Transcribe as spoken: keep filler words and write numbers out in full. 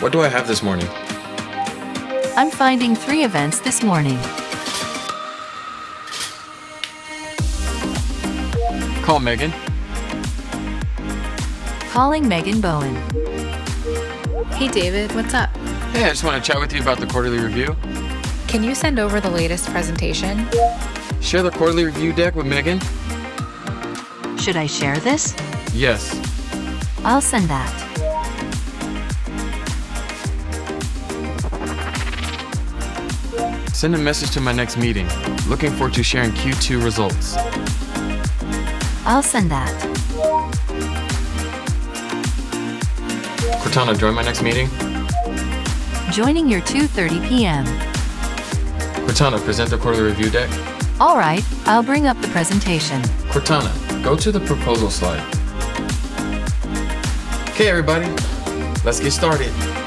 What do I have this morning? I'm finding three events this morning. Call Megan. Calling Megan Bowen. Hey David, what's up? Hey, I just want to chat with you about the quarterly review. Can you send over the latest presentation? Share the quarterly review deck with Megan. Should I share this? Yes. I'll send that. Send a message to my next meeting. Looking forward to sharing Q two results. I'll send that. Cortana, join my next meeting. Joining your two thirty p m Cortana, present the quarterly review deck. All right, I'll bring up the presentation. Cortana, go to the proposal slide. Okay, everybody, let's get started.